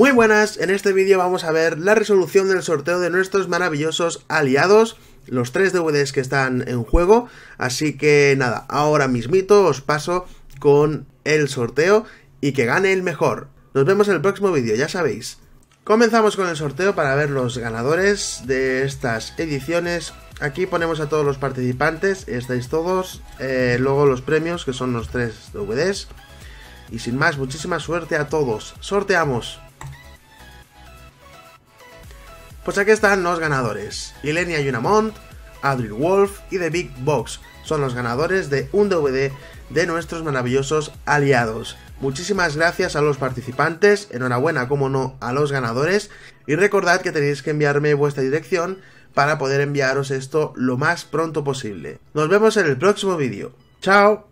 Muy buenas, en este vídeo vamos a ver la resolución del sorteo de nuestros maravillosos aliados, los 3 DVDs que están en juego, así que nada, ahora mismito os paso con el sorteo y que gane el mejor. Nos vemos en el próximo vídeo, ya sabéis. Comenzamos con el sorteo para ver los ganadores de estas ediciones. Aquí ponemos a todos los participantes, estáis todos, luego los premios que son los 3 DVDs. Y sin más, muchísima suerte a todos. ¡Sorteamos! Pues aquí están los ganadores. Ylenia Yunamont, Adriel Wolf y The Big Box son los ganadores de un DVD de nuestros maravillosos aliados. Muchísimas gracias a los participantes, enhorabuena como no a los ganadores, y recordad que tenéis que enviarme vuestra dirección para poder enviaros esto lo más pronto posible. Nos vemos en el próximo vídeo. ¡Chao!